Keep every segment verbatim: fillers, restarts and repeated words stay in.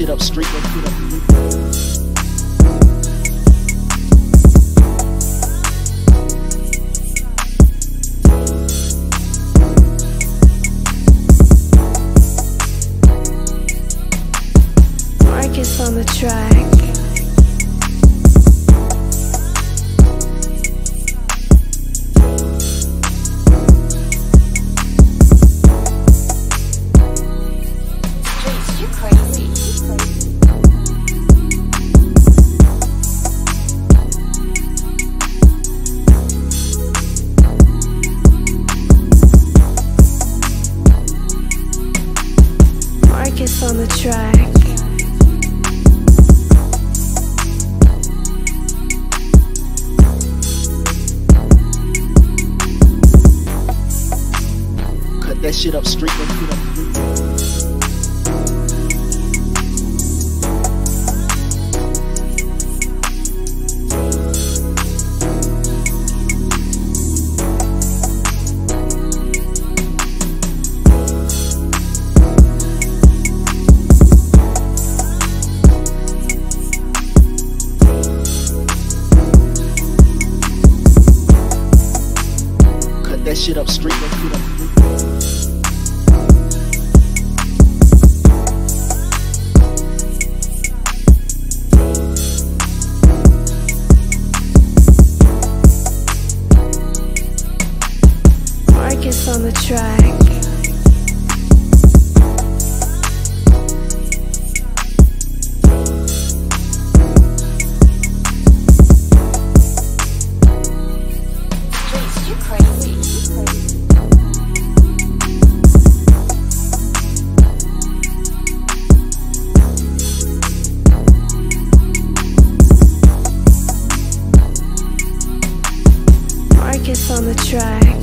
shit up straight and put up the loop. On the track. Marcus on the track. That shit up straight and put up the loop. Cut that shit up straight and put up the loop. Marcus on the track. Marcus on the track.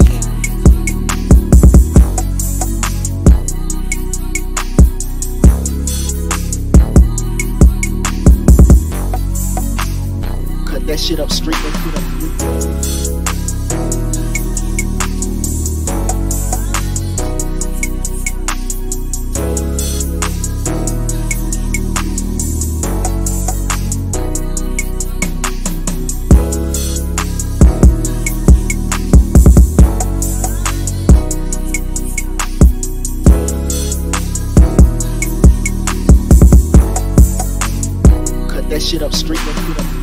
That shit up straight and put up the loop. Cut that shit up straight and put up the loop.